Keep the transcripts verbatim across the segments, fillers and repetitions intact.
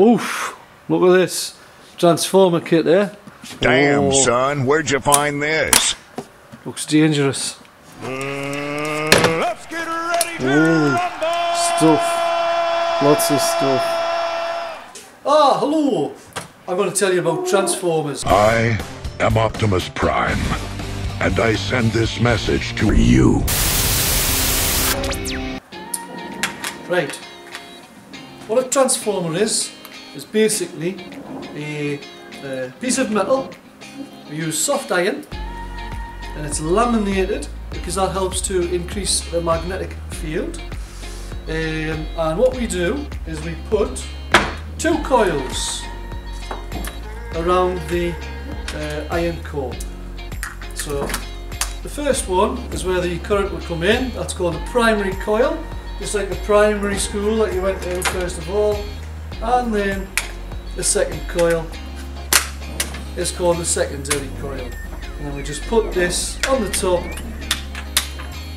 Oof, look at this transformer kit there. Damn, oh. Son, where'd you find this? Looks dangerous. Mm, let's get ready to Ooh, stuff, lots of stuff. Ah, hello. I'm going to tell you about transformers. I am Optimus Prime, and I send this message to you. Right. What a transformer is, is basically a, a piece of metal. We use soft iron and it's laminated because that helps to increase the magnetic field. Um, and what we do is we put two coils around the uh, iron core. So the first one is where the current will come in. That's called a primary coil. Just like the primary school that you went to first of all, and then the second coil is called the secondary coil, and then we just put this on the top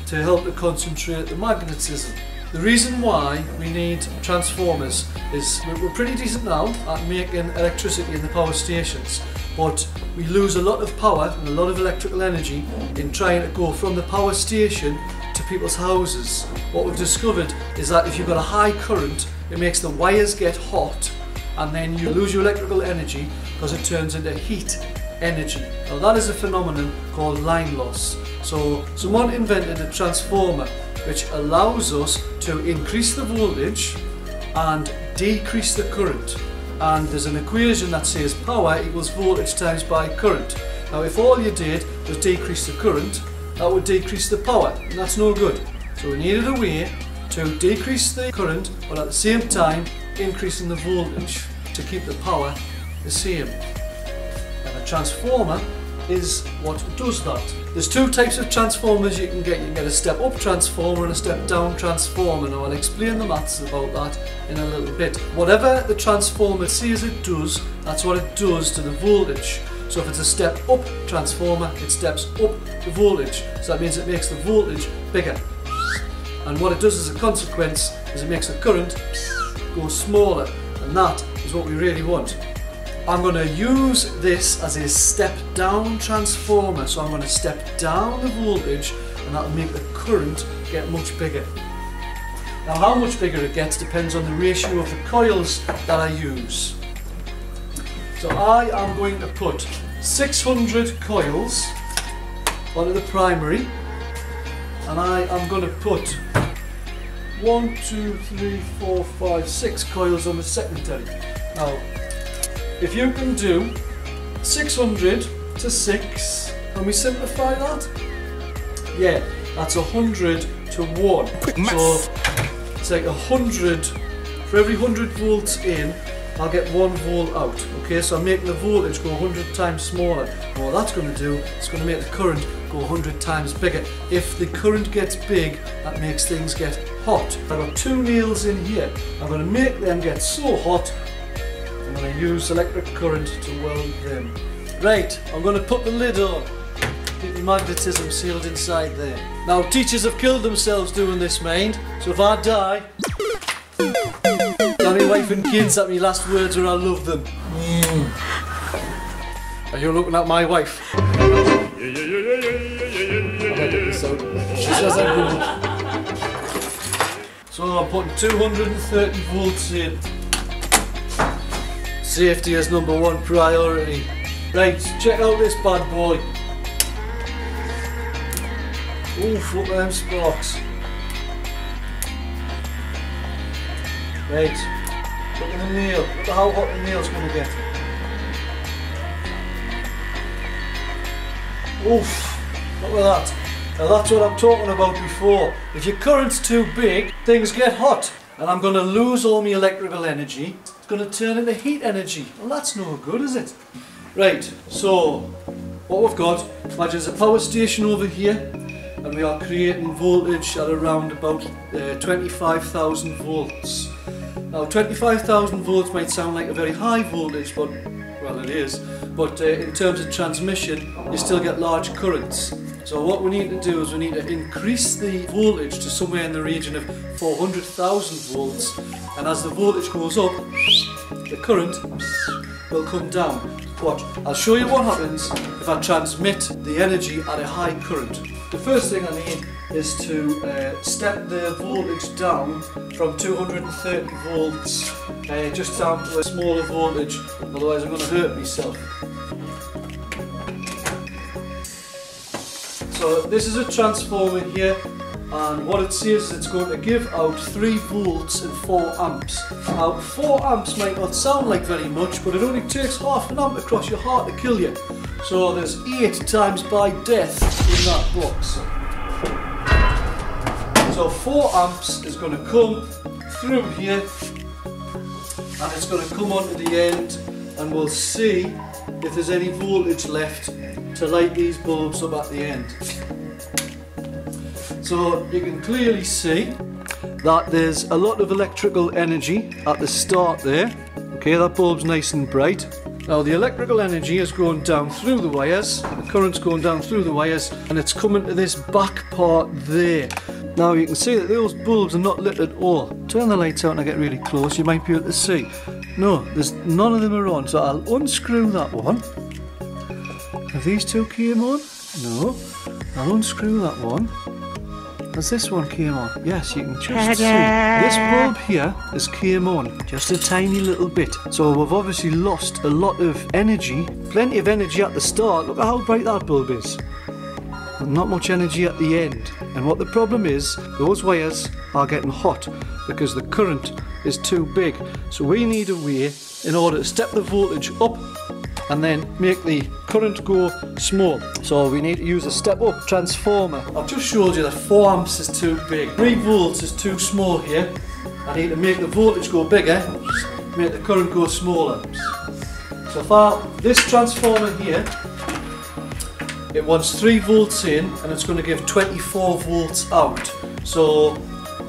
to help to concentrate the magnetism. The reason why we need transformers is we're pretty decent now at making electricity in the power stations, but we lose a lot of power and a lot of electrical energy in trying to go from the power station to people's houses. What we've discovered is that if you've got a high current, it makes the wires get hot and then you lose your electrical energy because it turns into heat energy. Now that is a phenomenon called line loss. So someone invented a transformer which allows us to increase the voltage and decrease the current. And there's an equation that says power equals voltage times by current. Now if all you did was decrease the current, that would decrease the power, and that's no good. So we needed a way to decrease the current but at the same time increasing the voltage to keep the power the same. And a transformer is what does that. There's two types of transformers you can get. You can get a step up transformer and a step down transformer. Now I'll explain the maths about that in a little bit. Whatever the transformer says it does, that's what it does to the voltage. So if it's a step up transformer, it steps up the voltage. So that means it makes the voltage bigger. And what it does as a consequence is it makes the current go smaller. And that is what we really want. I'm going to use this as a step down transformer. So I'm going to step down the voltage and that will make the current get much bigger. Now how much bigger it gets depends on the ratio of the coils that I use. So I am going to put six hundred coils onto the primary, and I am going to put one, two, three, four, five, six coils on the secondary. Now, if you can do six hundred to six, can we simplify that? Yeah, that's one hundred to one. So it's like one hundred, for every one hundred volts in, I'll get one volt out. Okay, so I'm making the voltage go one hundred times smaller. And what that's going to do, it's going to make the current go one hundred times bigger. If the current gets big, that makes things get hot. I've got two nails in here. I'm going to make them get so hot, I'm going to use electric current to weld them. Right, I'm going to put the lid on. Keep the magnetism sealed inside there. Now, teachers have killed themselves doing this, mind. So if I die, my wife and kids, that my last words are I love them. Mm. Are you looking at my wife? She says I love them. So I'm putting two hundred thirty volts in. Safety is number one priority. Right, check out this bad boy. Oof, look at them sparks. Right. Look at the nail, look at how hot the nail's going to get. Oof, look at that. Now that's what I'm talking about before. If your current's too big, things get hot. And I'm going to lose all my electrical energy. It's going to turn into heat energy. Well, that's no good, is it? Right, so what we've got, imagine there's a power station over here. And we are creating voltage at around about uh, twenty-five thousand volts. Now twenty-five thousand volts might sound like a very high voltage, but, well it is, but uh, in terms of transmission you still get large currents. So what we need to do is we need to increase the voltage to somewhere in the region of four hundred thousand volts, and as the voltage goes up, the current will come down. Watch, I'll show you what happens if I transmit the energy at a high current. The first thing I need is to uh, step the voltage down from two hundred thirty volts uh, just down to a smaller voltage, otherwise I'm going to hurt myself. So this is a transformer here, and what it says is it's going to give out three volts and four amps. Now four amps might not sound like very much, but it only takes half an amp across your heart to kill you. So there's eight times by death in that box. So four amps is going to come through here, and it's going to come onto the end, and we'll see if there's any voltage left to light these bulbs up at the end. So you can clearly see that there's a lot of electrical energy at the start there. Okay, that bulb's nice and bright. Now the electrical energy is going down through the wires, the current's going down through the wires, and it's coming to this back part there. Now you can see that those bulbs are not lit at all. Turn the lights out and I get really close, you might be able to see. No, there's none of them are on, so I'll unscrew that one. Have these two came on? No. I'll unscrew that one. Has this one came on? Yes, you can just see. This bulb here has came on just a tiny little bit. So we've obviously lost a lot of energy. Plenty of energy at the start. Look at how bright that bulb is. But not much energy at the end. And what the problem is, those wires are getting hot because the current is too big. So we need a way in order to step the voltage up and then make the current go small. So we need to use a step-up transformer. I've just showed you that four amps is too big. three volts is too small here. I need to make the voltage go bigger, make the current go smaller. So far, this transformer here, it wants three volts in and it's going to give twenty-four volts out. So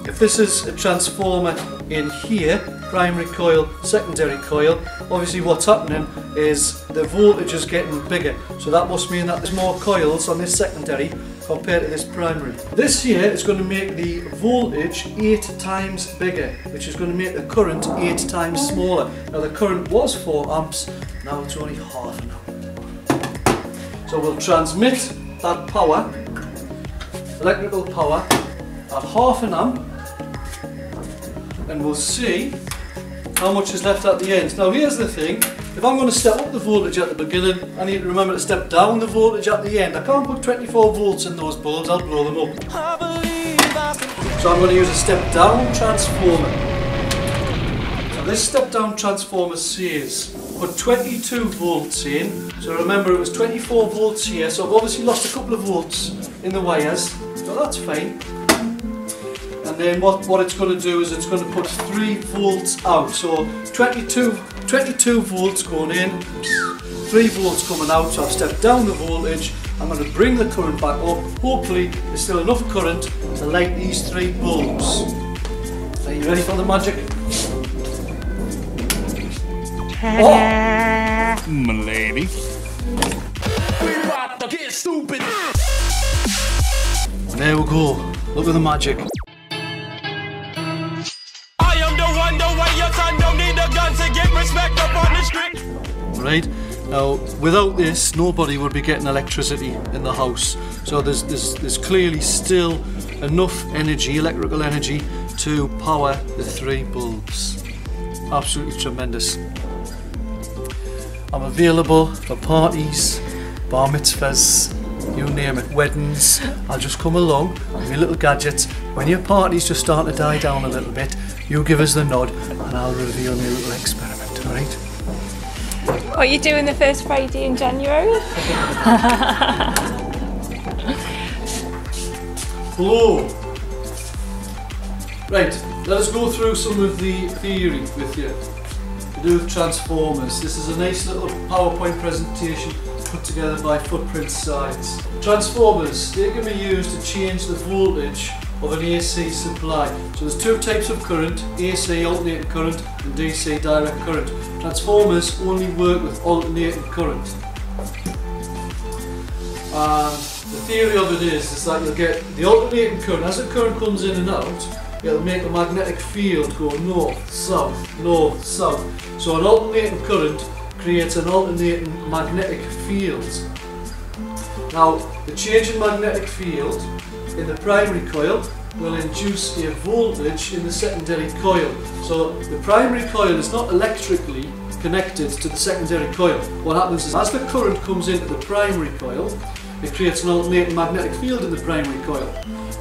if this is a transformer in here, primary coil, secondary coil, obviously what's happening is the voltage is getting bigger, so that must mean that there's more coils on this secondary compared to this primary. This here is going to make the voltage eight times bigger, which is going to make the current eight times smaller. Now the current was four amps, now it's only half an amp. So we'll transmit that power, electrical power, at half an amp, and we'll see how much is left at the end. Now here's the thing, if I'm going to step up the voltage at the beginning, I need to remember to step down the voltage at the end. I can't put twenty-four volts in those bulbs, I'll blow them up. So I'm going to use a step down transformer. Now this step down transformer says put twenty-two volts in, so remember it was twenty-four volts here, so I've obviously lost a couple of volts in the wires, but that's fine. And then what, what it's going to do is it's going to put three volts out. So twenty-two volts going in, three volts coming out. So I've stepped down the voltage. I'm going to bring the current back up. Hopefully there's still enough current to light these three bulbs. Are you ready for the magic? Oh! M'lady. We're about to get stupid. And there we go. Look at the magic. Right, now without this nobody would be getting electricity in the house, so there's, there's, there's clearly still enough energy, electrical energy, to power the three bulbs. Absolutely tremendous. I'm available for parties, bar mitzvahs, you name it, weddings. I'll just come along with your little gadgets. When your parties just start to die down a little bit, you give us the nod and I'll reveal my little experiment, alright? What are you doing the first Friday in January? Hello! Right, let us go through some of the theory with you to do with transformers. This is a nice little PowerPoint presentation put together by Footprint Sites. Transformers, they can be used to change the voltage of an A C supply. So there's two types of current, A C alternating current and D C direct current. Transformers only work with alternating current. And the theory of it is, is that you'll get the alternating current, as the current comes in and out, it'll make a magnetic field go north, south, north, south. So an alternating current creates an alternating magnetic field. Now, the change in magnetic field in the primary coil will induce a voltage in the secondary coil. So the primary coil is not electrically connected to the secondary coil. What happens is, as the current comes into the primary coil, it creates an alternating magnetic field in the primary coil.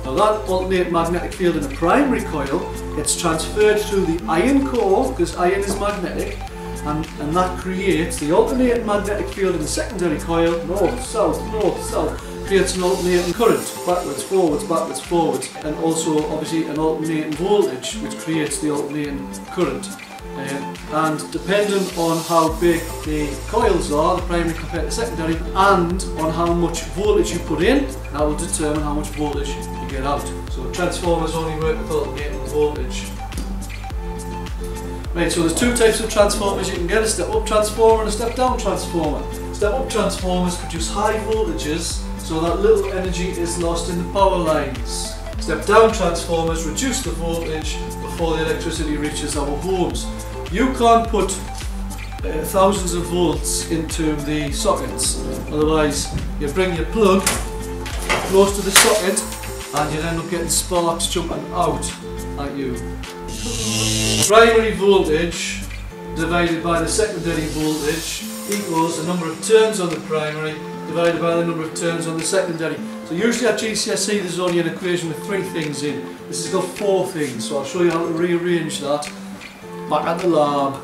Now that alternating magnetic field in the primary coil gets transferred through the iron core, because iron is magnetic, and, and that creates the alternating magnetic field in the secondary coil, north, south, north, south. Creates an alternating current, backwards, forwards, backwards, forwards, and also obviously an alternating voltage, which creates the alternating current. Um, and depending on how big the coils are, the primary compared to secondary, and on how much voltage you put in, that will determine how much voltage you get out. So transformers only work with alternating voltage. Right, so there's two types of transformers you can get, a step-up transformer and a step-down transformer. Step-up transformers produce high voltages, so that little energy is lost in the power lines. Step-down transformers reduce the voltage before the electricity reaches our homes. You can't put uh, thousands of volts into the sockets, otherwise you bring your plug close to the socket and you end up getting sparks jumping out at you. Primary voltage divided by the secondary voltage equals the number of turns on the primary divided by the number of turns on the secondary. So usually at G C S E there's only an equation with three things in. This has got four things, so I'll show you how to rearrange that back at the lab.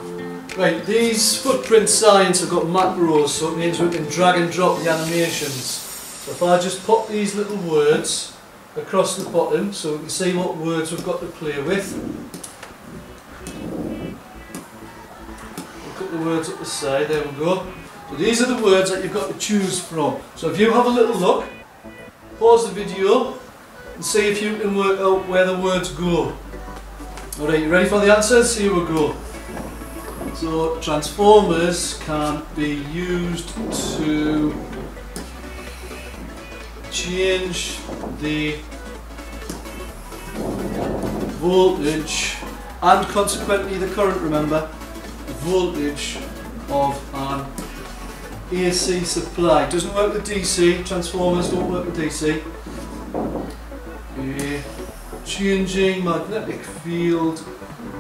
Right, these footprint signs have got macros, so it means we can drag and drop the animations. So if I just pop these little words across the bottom so we can see what words we've got to play with. We'll cut the words up the side, there we go. So these are the words that you've got to choose from. So if you have a little look, pause the video and see if you can work out where the words go. Alright, you ready for the answers? Here we go. So transformers can be used to change the voltage and consequently the current, remember, the voltage of an A C supply. Doesn't work with D C, transformers don't work with D C. Yeah. Changing magnetic field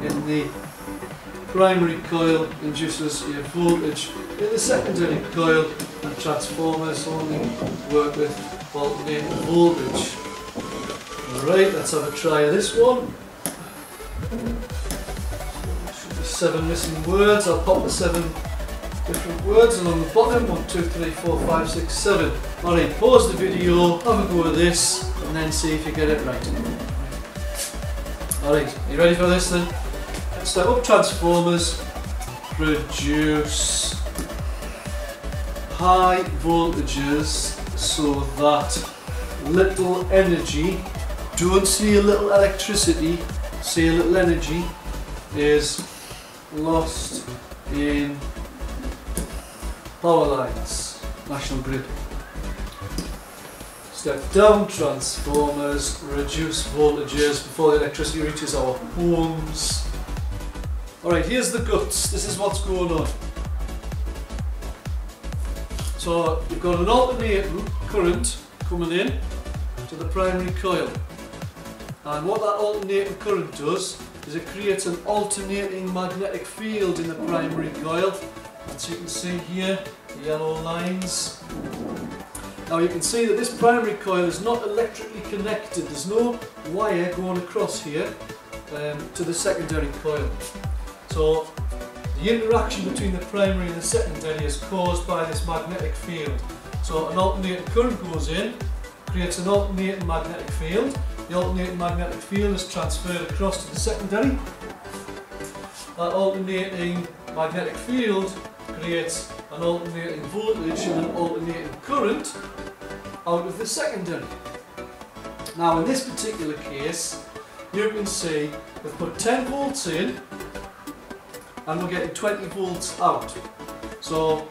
in the primary coil induces a voltage in the secondary coil, and transformers only work with alternating voltage. Alright, let's have a try of this one. Seven missing words, I'll pop the seven different words along the bottom, one, two, three, four, five, six, seven. Alright, pause the video, have a go at this, and then see if you get it right. Alright, you ready for this then? Step up transformers produce high voltages so that little energy, don't see a little electricity, see a little energy, is lost in power lines, national grid. Step down transformers reduce voltages before the electricity reaches our homes. Alright, here's the guts, this is what's going on. So you've got an alternating current coming in to the primary coil, and what that alternating current does is it creates an alternating magnetic field in the primary coil. As you can see here, the yellow lines. Now you can see that this primary coil is not electrically connected. There's no wire going across here um, to the secondary coil. So the interaction between the primary and the secondary is caused by this magnetic field. So an alternating current goes in, creates an alternating magnetic field. The alternating magnetic field is transferred across to the secondary. That alternating magnetic field creates an alternating voltage and an alternating current out of the secondary. Now in this particular case, you can see we've put ten volts in and we're getting twenty volts out. So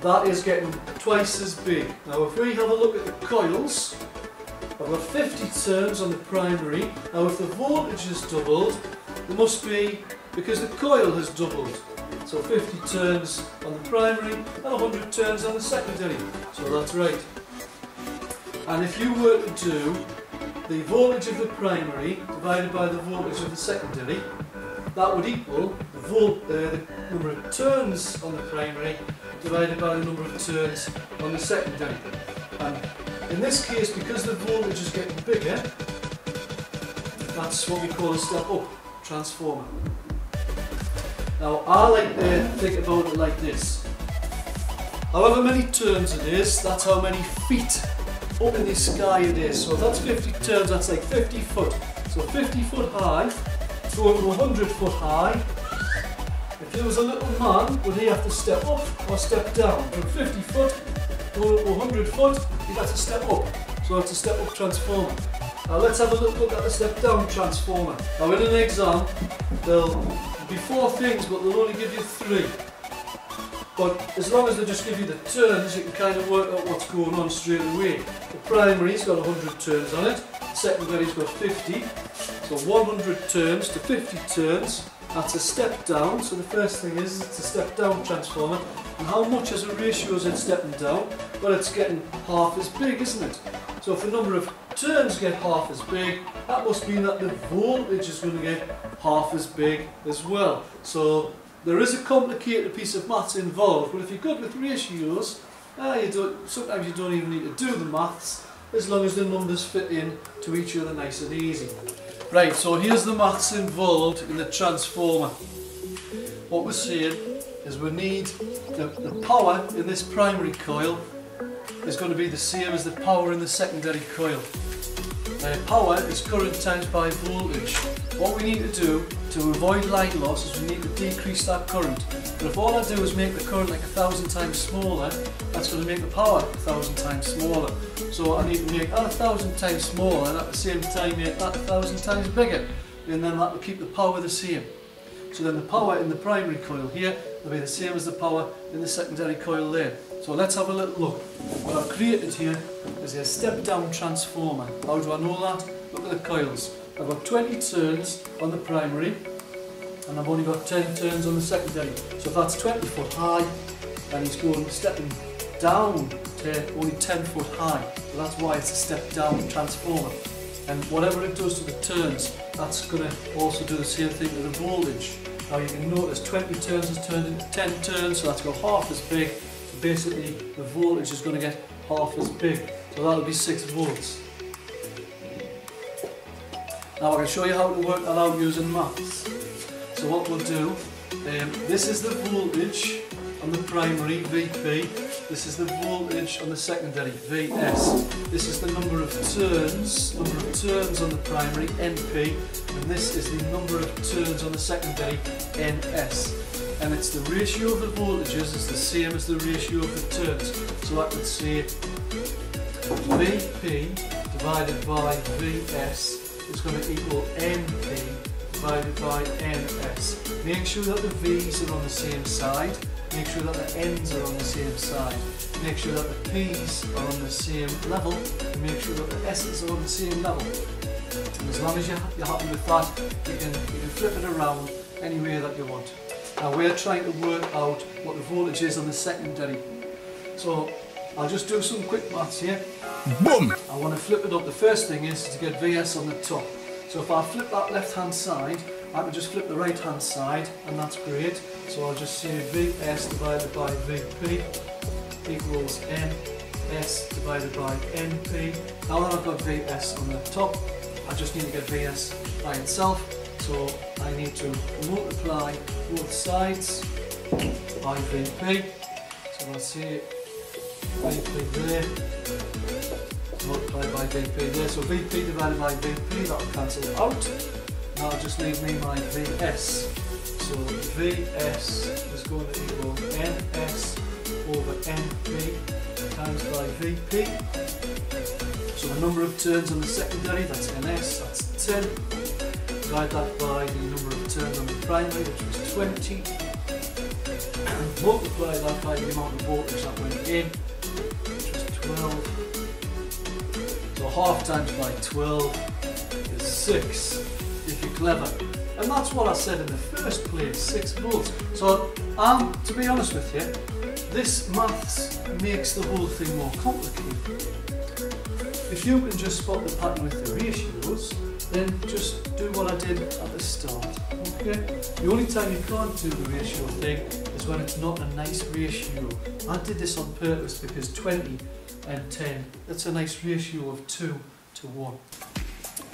that is getting twice as big. Now if we have a look at the coils, I've got fifty turns on the primary. Now if the voltage has doubled, there must be, because the coil has doubled. So fifty turns on the primary and one hundred turns on the secondary. So that's right. And if you were to do the voltage of the primary divided by the voltage of the secondary, that would equal the, volt, uh, the number of turns on the primary divided by the number of turns on the secondary. And in this case, because the voltage is getting bigger, that's what we call a step-up transformer. Now, I like to think about it like this. However many turns it is, that's how many feet up in the sky it is. So if that's fifty turns, that's like fifty foot. So fifty foot high, going to one hundred foot high. If there was a little man, would he have to step up or step down? From fifty foot going to one hundred foot, he'd have to step up. So it's a step up transformer. Now let's have a little look at the step down transformer. Now in an exam, there'll be four things, but they'll only give you three. But as long as they just give you the turns, you can kind of work out what's going on straight away. The primary's got one hundred turns on it, secondary's got fifty, so one hundred turns to fifty turns, that's a step down. So the first thing is, it's a step down transformer. And how much as a ratio is it stepping down? Well, it's getting half as big, isn't it? So if the number of turns get half as big, that must mean that the voltage is going to get half as big as well. So there is a complicated piece of maths involved, but if you're good with ratios, uh, you don't, sometimes you don't even need to do the maths, as long as the numbers fit in to each other nice and easy. Right, so here's the maths involved in the transformer. What we're seeing is we need the, the power in this primary coil is going to be the same as the power in the secondary coil. Now, power is current times by voltage. What we need to do to avoid line loss is we need to decrease that current. But if all I do is make the current like a thousand times smaller, that's going to make the power a thousand times smaller. So I need to make that a thousand times smaller and at the same time make that a thousand times bigger. And then that will keep the power the same. So then the power in the primary coil here will be the same as the power in the secondary coil there. So let's have a little look. What I've created here is a step-down transformer. How do I know that? Look at the coils. I've got twenty turns on the primary and I've only got ten turns on the secondary. So if that's twenty foot high, then he's going stepping down to only ten foot high. So that's why it's a step-down transformer. And whatever it does to the turns, that's going to also do the same thing to the voltage. Now you can notice twenty turns has turned into ten turns, so that's got half as big. So basically the voltage is going to get half as big. So that'll be six volts. Now I can show you how to work that out using maths. So what we'll do, um, this is the voltage on the primary, V P. This is the voltage on the secondary, V S. This is the number of turns, number of turns on the primary, N P, and this is the number of turns on the secondary, N S. And it's the ratio of the voltages is the same as the ratio of the turns. So I could say V P divided by V S is going to equal N P divided by N S. Make sure that the V's are on the same side. Make sure that the N's are on the same side. Make sure that the P's are on the same level. And make sure that the S's are on the same level. And as long as you're happy with that, you can, you can flip it around any way that you want. Now we're trying to work out what the voltage is on the secondary. So I'll just do some quick maths here. Boom! I want to flip it up. The first thing is to get V S on the top. So if I flip that left hand side, I can just flip the right hand side, and that's great. So I'll just say V S divided by V P equals N S divided by N P. Now that I've got V S on the top, I just need to get V S by itself. So I need to multiply both sides by V P. So I'll say V P there, multiplied by V P there. So V P divided by V P, that'll cancel out. That'll just leave me my V S. So V S is going to equal N S over N P times by V P. So the number of turns on the secondary, that's N S, that's ten. Divide that by the number of turns on the primary, which was twenty. And multiply that by the amount of voltage that went in, which was twelve. So So half times by twelve is six, if you're clever. And that's what I said in the first place, six volts. So um, to be honest with you, this maths makes the whole thing more complicated. If you can just spot the pattern with the ratios, then just do what I did at the start, okay? The only time you can't do the ratio thing is when it's not a nice ratio. I did this on purpose because twenty and ten, that's a nice ratio of two to one.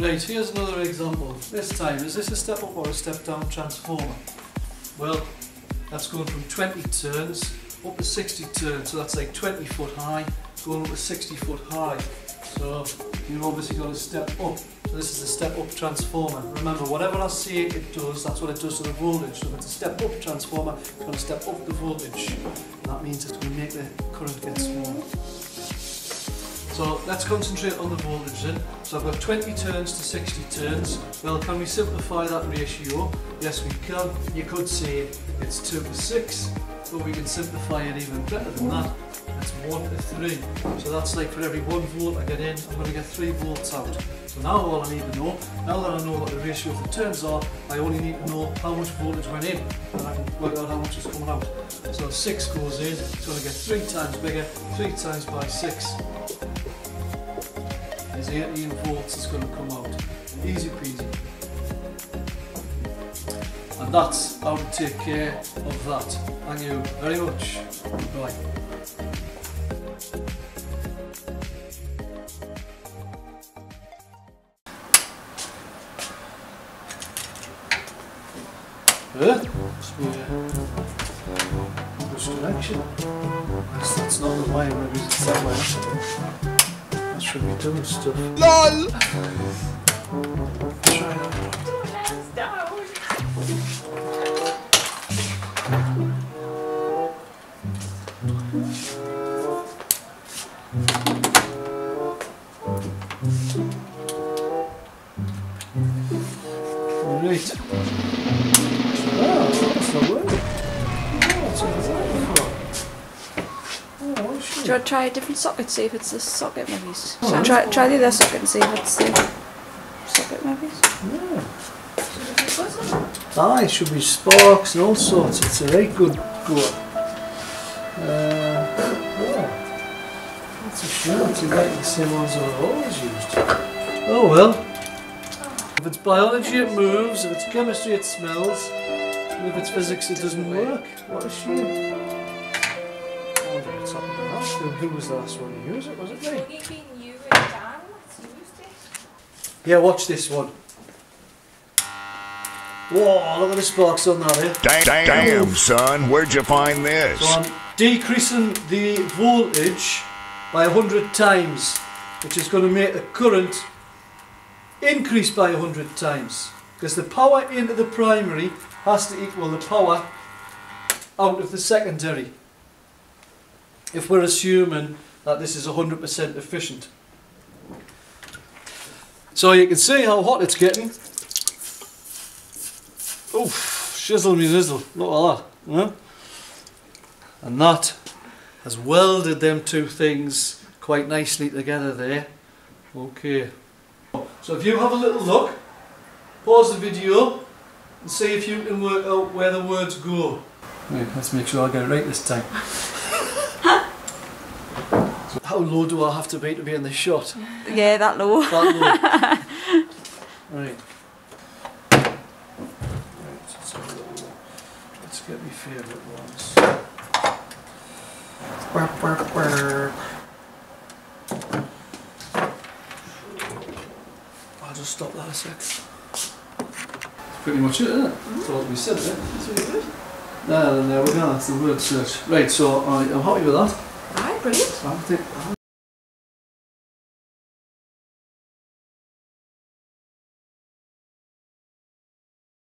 Right, here's another example. This time, is this a step up or a step down transformer? Well, that's going from twenty turns up to sixty turns, so that's like twenty foot high, going up to sixty foot high. So you've obviously got to step up. So this is a step up transformer. Remember, whatever I say it does, that's what it does to the voltage. So if it's a step up transformer, it's going to step up the voltage. And that means it's going to make the current get smaller. So let's concentrate on the voltage then. So I've got twenty turns to sixty turns. Well, can we simplify that ratio? Yes, we can. You could say it's two to six, but we can simplify it even better than that. It's one to three. So that's like for every one volt I get in, I'm going to get three volts out. So now all I need to know, now that I know what the ratio of the turns are, I only need to know how much voltage went in, and I can work out how much is coming out. So six goes in, it's going to get three times bigger, three times by six. There's eighteen volts that's going to come out. Easy peasy. And that's how to take care of that. Thank you very much. Bye. Huh? Which direction? Because that's not the way, maybe it's that way. I should be doing stuff. LOL! Try it out. Let's down! Alright. Oh, oh, do you want to try a different socket, see if it's this socket maybe? Oh, so try, try the other socket and see if it's the socket maybe? Yeah. Ah, it should be sparks and all sorts. It's a very good go. Uh, yeah. That's a shame it's exactly the same ones I've always used. Oh well. If it's biology it moves, if it's chemistry it smells. If it's physics, it doesn't work. What a shame. Who was the last one to use it? Was it me? You and Dan used it. Yeah, watch this one. Whoa, look at the sparks on that, eh? Damn, damn, son, where'd you find this? So I'm decreasing the voltage by one hundred times, which is going to make the current increase by one hundred times. Because the power into the primary has to equal the power out of the secondary. If we're assuming that this is one hundred percent efficient. So you can see how hot it's getting. Oof, shizzle me zizzle, look at that. Huh? And that has welded them two things quite nicely together there. Okay. So if you have a little look, pause the video and see if you can work out where the words go. Right, let's make sure I get it right this time. So how low do I have to be to be in this shot? Yeah, that low. That low. Right. Right, let's have a little look. Let's get my favourite ones. Burp, burp, burp. I'll just stop that a sec. Pretty much it, isn't it? Mm-hmm. That's what we said there. That's really good. There, there we go, that's the word search. Right, so I, I'm happy with that. Alright, brilliant. I think, I